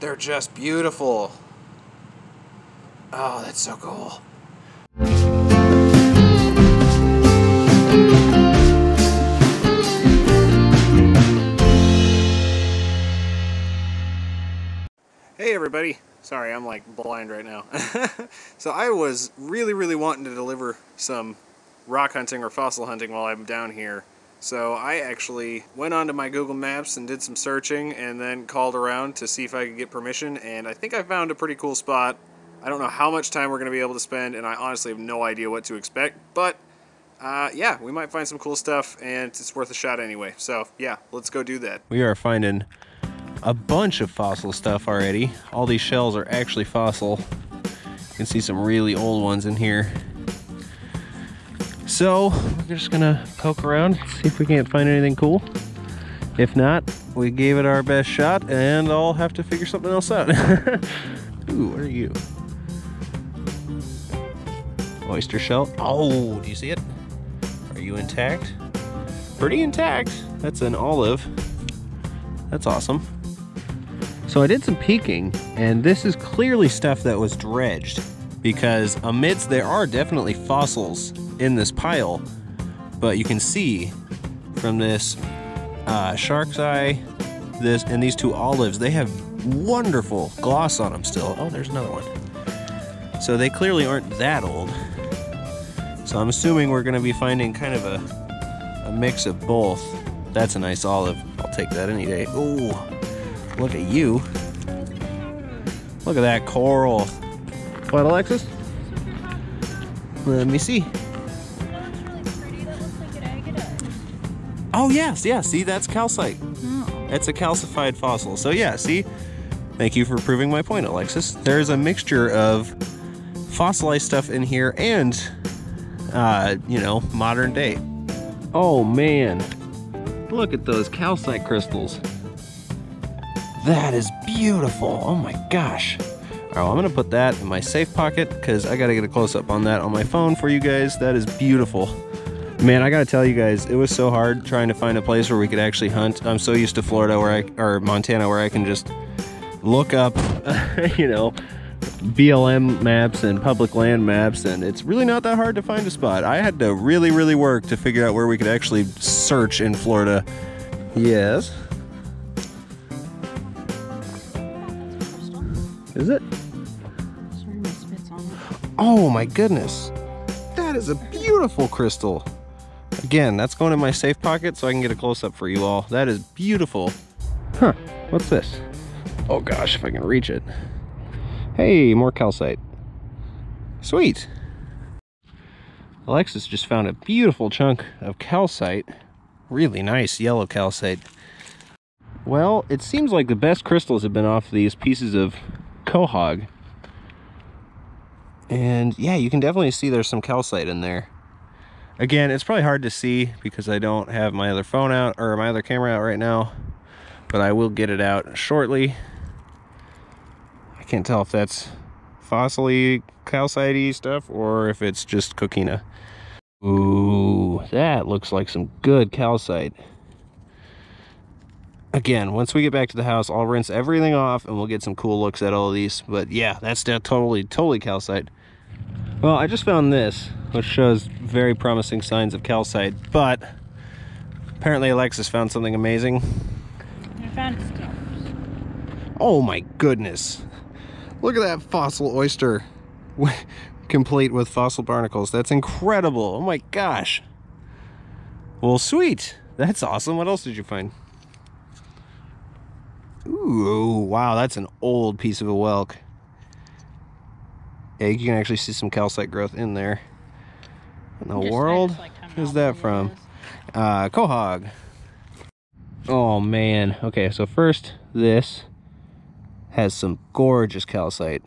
They're just beautiful. Oh, that's so cool. Hey everybody. Sorry, I'm like blind right now. So I was really wanting to deliver some rock hunting or fossil hunting while I'm down here. So I actually went onto my Google Maps and did some searching and then called around to see if I could get permission, and I think I found a pretty cool spot. I don't know how much time we're going to be able to spend, and I honestly have no idea what to expect, but yeah, we might find some cool stuff, and it's worth a shot anyway. So yeah, let's go do that. We are finding a bunch of fossil stuff already. All these shells are actually fossil. You can see some really old ones in here. So we're just gonna poke around, see if we can't find anything cool. If not, we gave it our best shot, and I'll have to figure something else out. Ooh, what are you? Oyster shell. Oh, do you see it? Are you intact? Pretty intact. That's an olive. That's awesome. So I did some peeking, and this is clearly stuff that was dredged, because amidst there are definitely fossils in this pile, but you can see from this shark's eye, this and these two olives, they have wonderful gloss on them still. Oh, there's another one. So they clearly aren't that old. So I'm assuming we're gonna be finding kind of a mix of both. That's a nice olive. I'll take that any day. Oh, look at you. Look at that coral. What, Alexis? Let me see. That one's really pretty. That looks like an agate. Oh, yes, yeah. See, that's calcite. Oh. That's a calcified fossil. So, yeah, see? Thank you for proving my point, Alexis. There's a mixture of fossilized stuff in here and, you know, modern day. Oh, man. Look at those calcite crystals. That is beautiful. Oh, my gosh. All right, well, I'm gonna put that in my safe pocket because I gotta get a close-up on that on my phone for you guys. That is beautiful. Man, I gotta tell you guys, it was so hard trying to find a place where we could actually hunt. I'm so used to Florida where or Montana where I can just look up, you know, BLM maps and public land maps, and it's really not that hard to find a spot. I had to really work to figure out where we could actually search in Florida. Yes. Is it? Oh my goodness, that is a beautiful crystal. Again, that's going in my safe pocket so I can get a close-up for you all. That is beautiful. Huh, what's this? Oh gosh, if I can reach it. Hey, more calcite. Sweet. Alexis just found a beautiful chunk of calcite. Really nice yellow calcite. Well, it seems like the best crystals have been off these pieces of quahog. And yeah, you can definitely see there's some calcite in there. Again, it's probably hard to see because I don't have my other phone out or my other camera out right now, but I will get it out shortly. I can't tell if that's fossily calcite-y stuff or if it's just coquina. Ooh, that looks like some good calcite. Again, once we get back to the house, I'll rinse everything off and we'll get some cool looks at all of these. But yeah, that's totally calcite. Well, I just found this, which shows very promising signs of calcite, but apparently Alexis found something amazing. I found scallops. Oh my goodness. Look at that fossil oyster, complete with fossil barnacles. That's incredible. Oh my gosh. Well, sweet. That's awesome. What else did you find? Ooh, wow, that's an old piece of a whelk. Yeah, you can actually see some calcite growth in there. In the world, who's that from? Quahog. Oh, man. Okay, so first, this has some gorgeous calcite.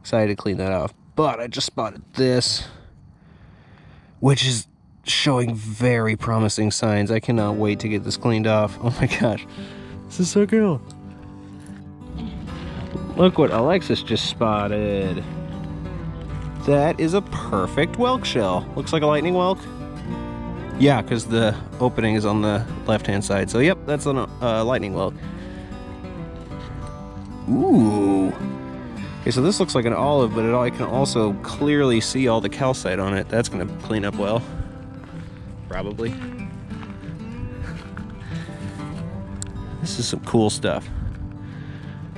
Excited to clean that off. But I just spotted this, which is showing very promising signs. I cannot wait to get this cleaned off. Oh, my gosh. This is so cool. Look what Alexis just spotted. That is a perfect whelk shell. Looks like a lightning whelk. Yeah, because the opening is on the left-hand side. So, yep, that's a lightning whelk. Ooh. Okay, so this looks like an olive, but I can also clearly see all the calcite on it. That's going to clean up well. Probably. This is some cool stuff.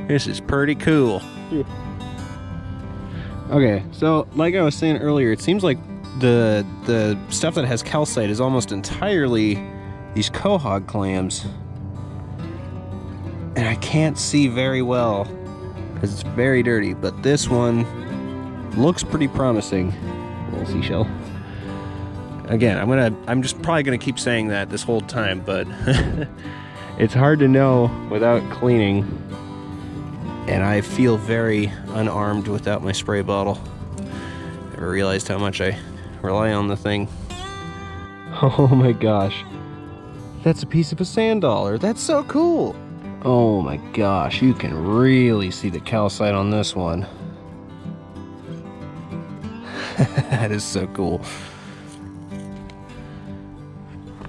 This is pretty cool. Yeah. Okay, so like I was saying earlier, it seems like the stuff that has calcite is almost entirely these quahog clams. And I can't see very well because it's very dirty, but this one looks pretty promising. Little seashell. Again, I'm just probably gonna keep saying that this whole time, but it's hard to know without cleaning. And I feel very unarmed without my spray bottle. Never realized how much I rely on the thing. Oh my gosh. That's a piece of a sand dollar. That's so cool. Oh my gosh, you can really see the calcite on this one. That is so cool.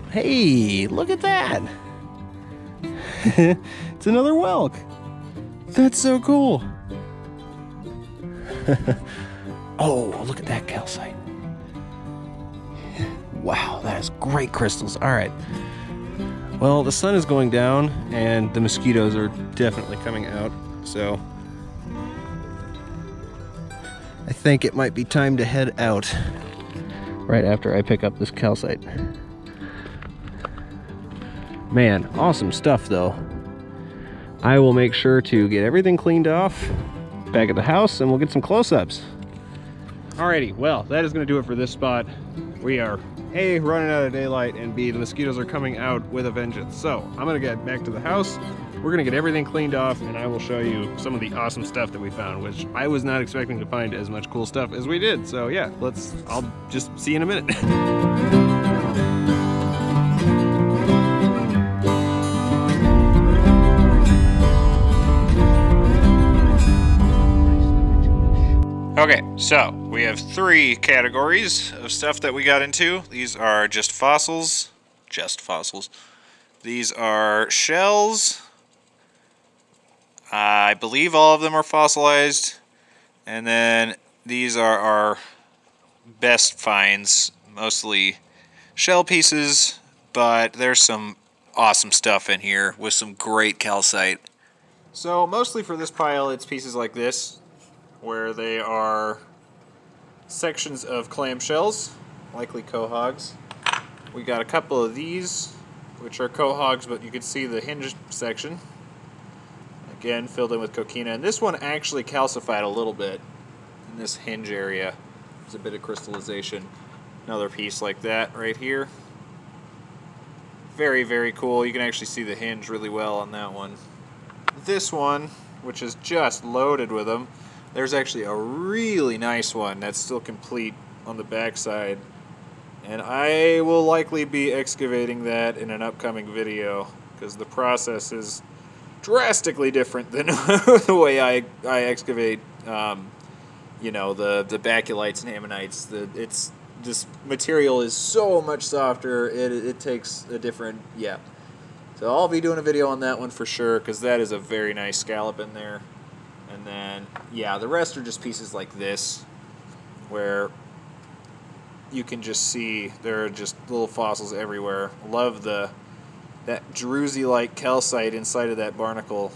Hey, look at that. It's another whelk. That's so cool. Oh, look at that calcite. Wow, that is great crystals. All right. Well, the sun is going down and the mosquitoes are definitely coming out. So I think it might be time to head out right after I pick up this calcite. Man, awesome stuff though. I will make sure to get everything cleaned off back at the house and we'll get some close-ups. Alrighty, well, that is going to do it for this spot. We are A, running out of daylight, and B, the mosquitoes are coming out with a vengeance. So I'm going to get back to the house. We're going to get everything cleaned off and I will show you some of the awesome stuff that we found, which I was not expecting to find as much cool stuff as we did. So yeah, I'll just see you in a minute. Okay, so we have three categories of stuff that we got into. These are just fossils. These are shells. I believe all of them are fossilized. And then these are our best finds, mostly shell pieces, but there's some awesome stuff in here with some great calcite. So mostly for this pile, it's pieces like this, where they are sections of clam shells, likely quahogs. We got a couple of these, which are quahogs, but you can see the hinge section. Again, filled in with coquina. And this one actually calcified a little bit in this hinge area. There's a bit of crystallization. Another piece like that right here. Very, very cool. You can actually see the hinge really well on that one. This one, which is just loaded with them. There's actually a really nice one that's still complete on the backside, and I will likely be excavating that in an upcoming video because the process is drastically different than the way I excavate, you know, the bacculites and ammonites. This material is so much softer. It takes a different, yeah. So I'll be doing a video on that one for sure because that is a very nice scallop in there. And then, yeah, the rest are just pieces like this, where you can just see there are just little fossils everywhere. Love that druzy-like calcite inside of that barnacle.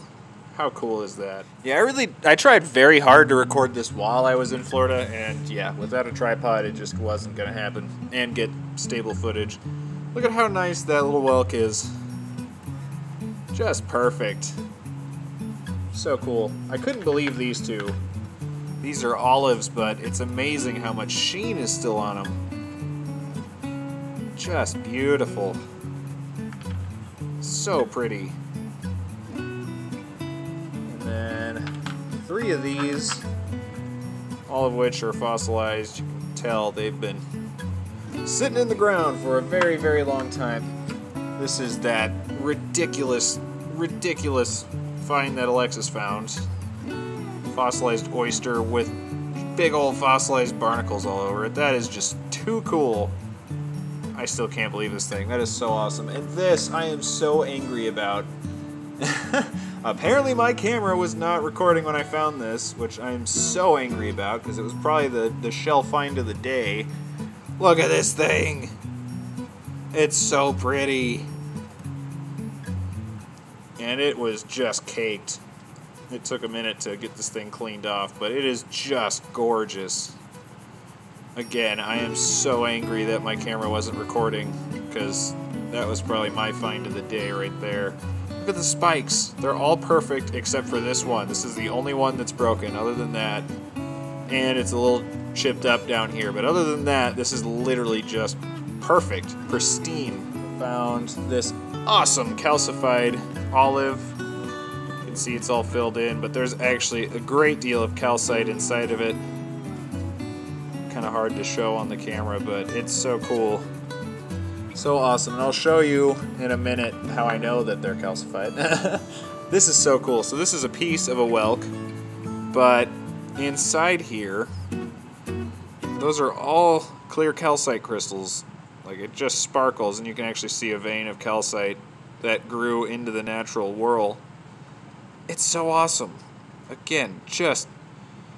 How cool is that? Yeah, I tried very hard to record this while I was in Florida, and yeah, without a tripod, it just wasn't going to happen and get stable footage. Look at how nice that little whelk is. Just perfect. So cool. I couldn't believe these two. These are olives, but it's amazing how much sheen is still on them. Just beautiful. So pretty. And then three of these, all of which are fossilized. You can tell they've been sitting in the ground for a very, very long time. This is that ridiculous find that Alexis found. Fossilized oyster with big old fossilized barnacles all over it. That is just too cool. I still can't believe this thing. That is so awesome. And this I am so angry about. Apparently my camera was not recording when I found this, which I'm so angry about, because it was probably the shell find of the day. Look at this thing! It's so pretty! And it was just caked. It took a minute to get this thing cleaned off, but it is just gorgeous. Again, I am so angry that my camera wasn't recording, because that was probably my find of the day right there. Look at the spikes. They're all perfect except for this one. This is the only one that's broken. Other than that, and it's a little chipped up down here. But other than that, this is literally just perfect, pristine. Found this awesome calcified olive. You can see it's all filled in, but there's actually a great deal of calcite inside of it. Kind of hard to show on the camera, but it's so cool. So awesome, and I'll show you in a minute how I know that they're calcified. This is so cool. So this is a piece of a whelk, but inside here, those are all clear calcite crystals. Like, it just sparkles, and you can actually see a vein of calcite that grew into the natural whorl. It's so awesome. Again, just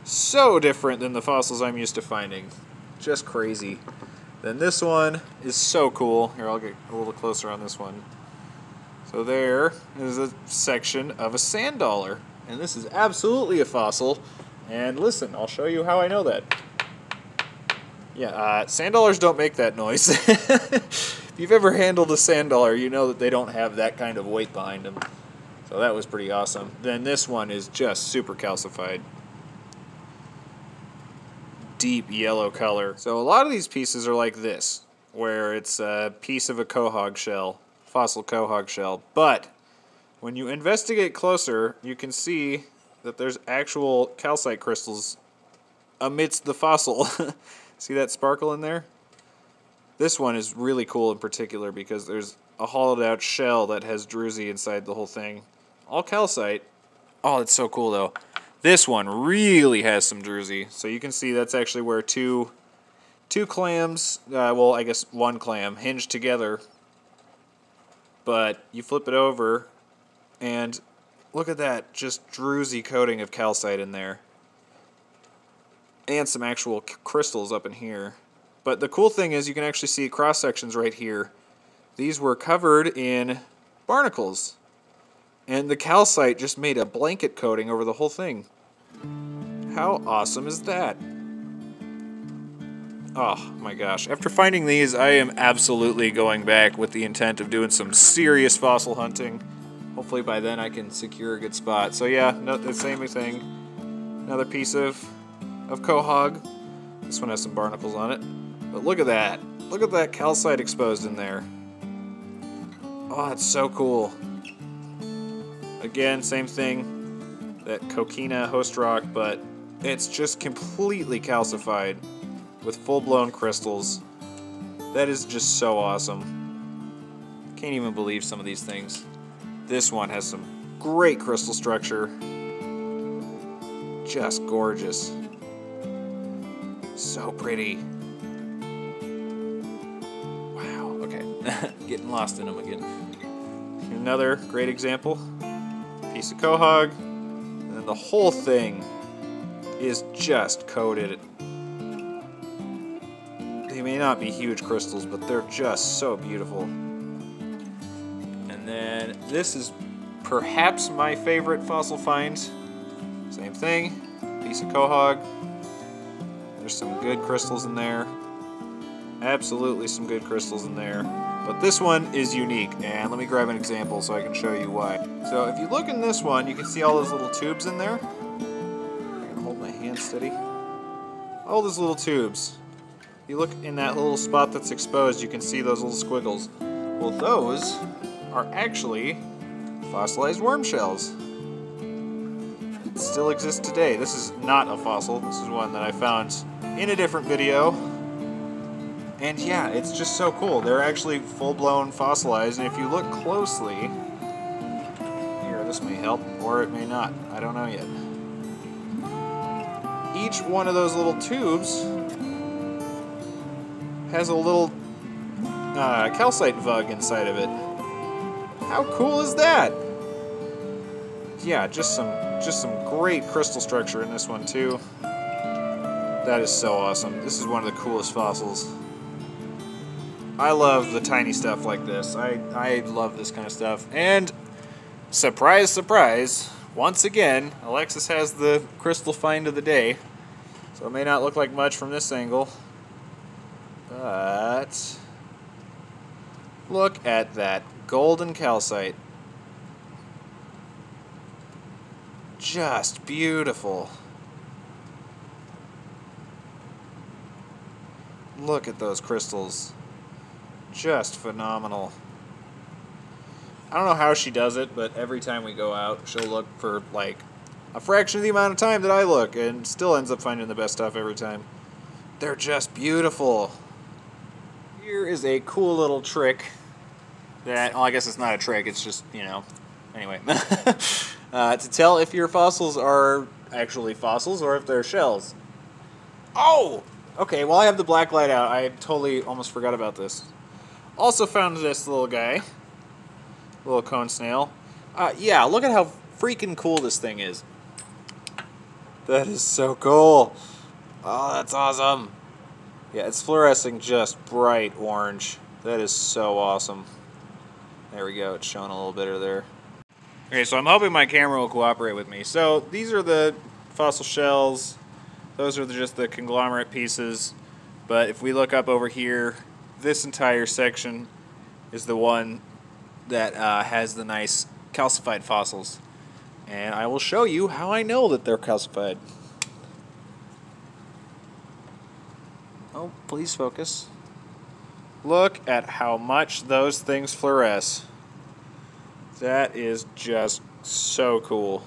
so different than the fossils I'm used to finding. Just crazy. Then this one is so cool. Here, I'll get a little closer on this one. So there is a section of a sand dollar. And this is absolutely a fossil. And listen, I'll show you how I know that. Yeah, sand dollars don't make that noise. If you've ever handled a sand dollar, you know that they don't have that kind of weight behind them. So that was pretty awesome. Then this one is just super calcified. Deep yellow color. So a lot of these pieces are like this, where it's a piece of a quahog shell, fossil quahog shell, but when you investigate closer, you can see that there's actual calcite crystals amidst the fossil. See that sparkle in there? This one is really cool in particular because there's a hollowed out shell that has druzy inside the whole thing. All calcite. Oh, it's so cool though. This one really has some druzy, so you can see that's actually where two clams, well, I guess one clam, hinge together. But you flip it over, and look at that, just druzy coating of calcite in there. And some actual crystals up in here. But the cool thing is you can actually see cross sections right here. These were covered in barnacles. And the calcite just made a blanket coating over the whole thing. How awesome is that? Oh my gosh. After finding these, I am absolutely going back with the intent of doing some serious fossil hunting. Hopefully by then I can secure a good spot. So yeah, the same thing. Another piece of quahog. This one has some barnacles on it. But look at that. Look at that calcite exposed in there. Oh, it's so cool. Again, same thing, that coquina host rock, but it's just completely calcified with full-blown crystals. That is just so awesome. Can't even believe some of these things. This one has some great crystal structure. Just gorgeous. So pretty. Wow, okay. Getting lost in them again. Another great example. Piece of quahog, and then the whole thing is just coated. They may not be huge crystals, but they're just so beautiful. And then this is perhaps my favorite fossil find. Same thing, piece of quahog. There's some good crystals in there. Absolutely some good crystals in there. But this one is unique, and let me grab an example so I can show you why. So if you look in this one, you can see all those little tubes in there. I can hold my hand steady. All those little tubes. You look in that little spot that's exposed, you can see those little squiggles. Well, those are actually fossilized worm shells. It still exists today. This is not a fossil. This is one that I found in a different video. And yeah, it's just so cool. They're actually full-blown fossilized, and if you look closely, here, this may help, or it may not. I don't know yet. Each one of those little tubes has a little calcite vug inside of it. How cool is that? yeah, just some great crystal structure in this one too. That is so awesome. This is one of the coolest fossils. I love the tiny stuff like this. I love this kind of stuff. And surprise, surprise, once again, Alexis has the crystal find of the day. So it may not look like much from this angle, but look at that golden calcite. Just beautiful. Look at those crystals. Just phenomenal. I don't know how she does it, but every time we go out, she'll look for like a fraction of the amount of time that I look and still ends up finding the best stuff every time. They're just beautiful. Here is a cool little trick that, well, I guess it's not a trick, it's just, you know, anyway. To tell if your fossils are actually fossils or if they're shells. Oh! Okay, well, I have the black light out. I totally almost forgot about this. Also found this little guy. Little cone snail. Yeah, look at how freaking cool this thing is. That is so cool. Oh, that's awesome. Yeah, it's fluorescing just bright orange. That is so awesome. There we go. It's showing a little better there. Okay, so I'm hoping my camera will cooperate with me. So these are the fossil shells. Those are just the conglomerate pieces, but if we look up over here, this entire section is the one that has the nice calcified fossils. And I will show you how I know that they're calcified. Oh, please focus. Look at how much those things fluoresce. That is just so cool.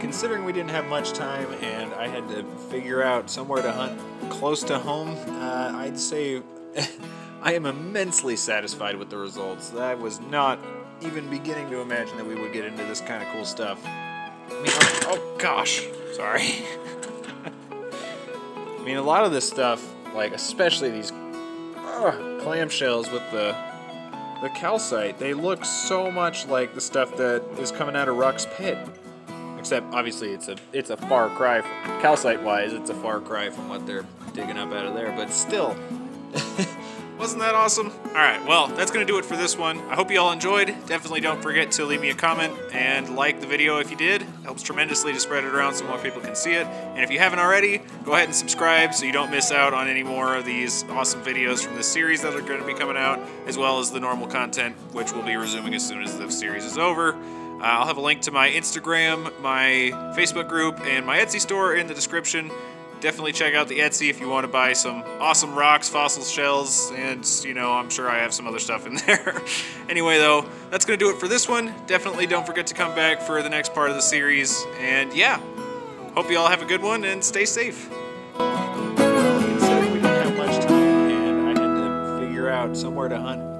Considering we didn't have much time and I had to figure out somewhere to hunt close to home, I'd say I am immensely satisfied with the results. I was not even beginning to imagine that we would get into this kind of cool stuff. I mean, oh gosh, sorry. I mean, a lot of this stuff, like especially these clamshells with the calcite, they look so much like the stuff that is coming out of Rock's Pit. Except, obviously, it's a far cry, calcite-wise, it's a far cry from what they're digging up out of there, but still. Wasn't that awesome? All right, well, that's going to do it for this one. I hope you all enjoyed. Definitely don't forget to leave me a comment and like the video if you did. It helps tremendously to spread it around so more people can see it. And if you haven't already, go ahead and subscribe so you don't miss out on any more of these awesome videos from this series that are going to be coming out, as well as the normal content, which will be resuming as soon as the series is over. I'll have a link to my Instagram, my Facebook group, and my Etsy store in the description. Definitely check out the Etsy if you want to buy some awesome rocks, fossils, shells, and, you know, I'm sure I have some other stuff in there. Anyway, though, that's going to do it for this one. Definitely don't forget to come back for the next part of the series. And, yeah, hope you all have a good one and stay safe. Considering we didn't have much time and I had to figure out somewhere to hunt.